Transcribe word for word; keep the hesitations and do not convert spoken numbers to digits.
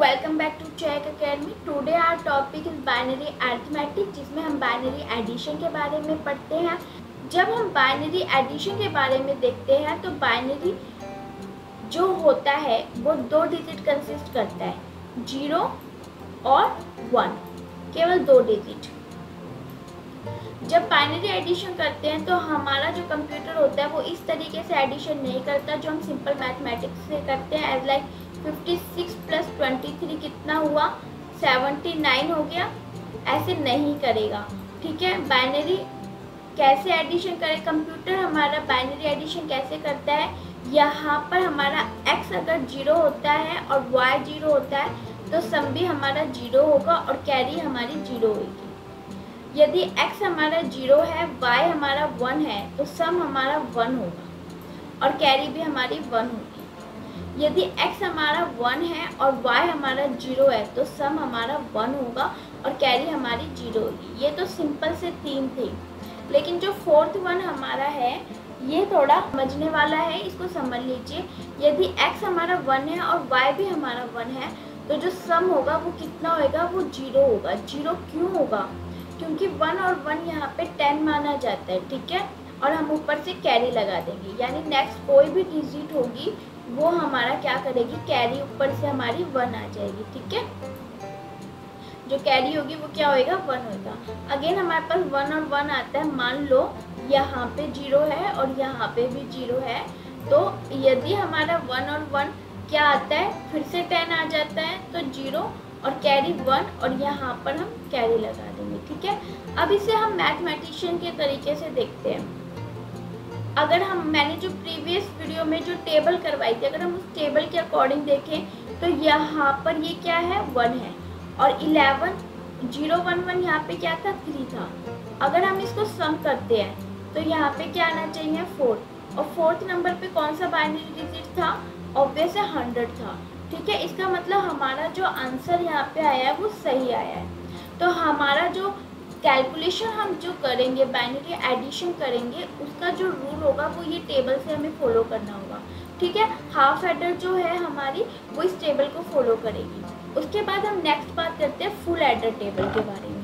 Welcome back to चैक academy. Today our topic is binary arithmetic, जिसमें हम binary addition के बारे में पढ़ते हैं। जब हम बाइनरी एडिशन के बारे में देखते हैं तो बाइनरी जो होता है वो दो डिजिट कंसिस्ट करता है, जीरो और वन, केवल दो डिजिट। जब बाइनरी एडिशन करते हैं तो हमारा जो कंप्यूटर होता है वो इस तरीके से एडिशन नहीं करता जो हम सिंपल मैथमेटिक्स से करते हैं। एज लाइक छप्पन प्लस तेईस कितना हुआ, उन्यासी हो गया, ऐसे नहीं करेगा। ठीक है, बाइनरी कैसे एडिशन करे कंप्यूटर, हमारा बाइनरी एडिशन कैसे करता है। यहाँ पर हमारा x अगर जीरो होता है और y जीरो होता है तो सम भी हमारा जीरो होगा और कैरी हमारी जीरो होगी। यदि x हमारा जीरो है, y हमारा वन है तो सम हमारा वन होगा और कैरी भी हमारी वन होगी। यदि x हमारा वन है और y हमारा जीरो है तो सम हमारा वन होगा और कैरी हमारी जीरो होगी। ये तो सिंपल से तीन थे, लेकिन जो फोर्थ वन हमारा है ये थोड़ा समझने वाला है, इसको समझ लीजिए। यदि x हमारा वन है और y भी हमारा वन है तो जो सम होगा वो कितना होगा, वो जीरो होगा। जीरो क्यों होगा, क्योंकि वन और वन यहाँ पे टेन माना जाता है। ठीक है, और हम ऊपर से कैरी लगा देंगे, यानी नेक्स्ट कोई भी डिजिट होगी वो हमारा क्या करेगी, कैरी ऊपर से हमारी वन आ जाएगी। ठीक है, जो कैरी होगी वो क्या होएगा, वन होगा। अगेन हमारे पास वन और वन आता है। मान लो यहाँ पे जीरो है और यहाँ पे भी जीरो है, तो यदि हमारा वन और वन क्या आता है, फिर से टेन आ जाता है, तो जीरो और कैरी वन, और यहाँ पर हम कैरी लगा देंगे। ठीक है, अब इसे हम मैथमेटिशियन के तरीके से देखते हैं। अगर हम मैंने जो प्रीवियस वीडियो में जो टेबल करवाई थी, अगर हम उस टेबल के अकॉर्डिंग देखें तो यहाँ पर ये क्या है, वन है, और इलेवन जीरो वन वन यहाँ पे क्या था, थ्री था। अगर हम इसको सम करते हैं तो यहाँ पे क्या आना चाहिए, फोर्थ, और फोर्थ नंबर पे कौन सा बाइनरी डिजिट था, ऑब्वियस है हंड्रेड था। ठीक है, इसका मतलब हमारा जो आंसर यहाँ पे आया है वो सही आया है। तो हमारा जो कैलकुलेशन हम जो करेंगे, बाइनरी एडिशन करेंगे, उसका जो रूल होगा वो ये टेबल से हमें फॉलो करना होगा। ठीक है, हाफ एडर जो है हमारी वो इस टेबल को फॉलो करेगी। उसके बाद हम नेक्स्ट बात करते हैं फुल एडर टेबल के बारे में।